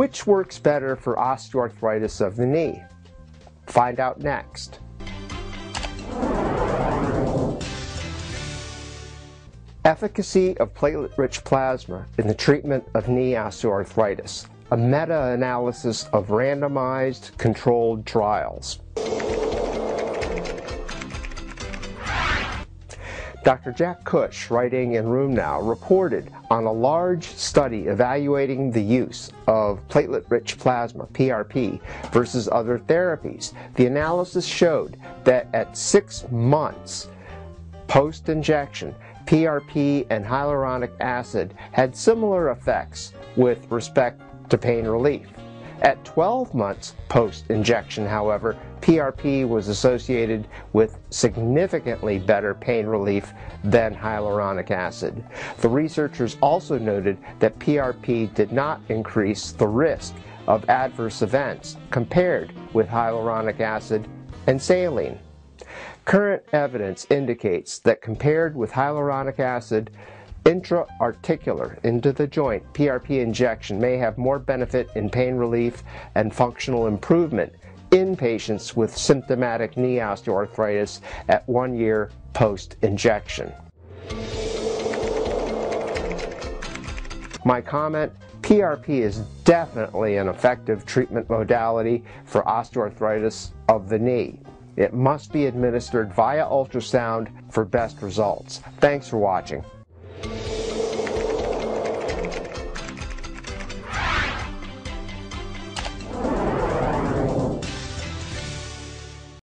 Which works better for osteoarthritis of the knee? Find out next. Efficacy of platelet-rich plasma in the treatment of knee osteoarthritis, a meta-analysis of randomized controlled trials. Dr. Jack Cush, writing in Rheumnow, reported on a large study evaluating the use of platelet-rich plasma, PRP, versus other therapies. The analysis showed that at 6 months post-injection, PRP and hyaluronic acid had similar effects with respect to pain relief. At 12 months post-injection, however, PRP was associated with significantly better pain relief than hyaluronic acid. The researchers also noted that PRP did not increase the risk of adverse events compared with hyaluronic acid and saline. Current evidence indicates that compared with hyaluronic acid, intra-articular, into the joint, PRP injection may have more benefit in pain relief and functional improvement in patients with symptomatic knee osteoarthritis at 1 year post-injection. My comment: PRP is definitely an effective treatment modality for osteoarthritis of the knee. It must be administered via ultrasound for best results. Thanks for watching.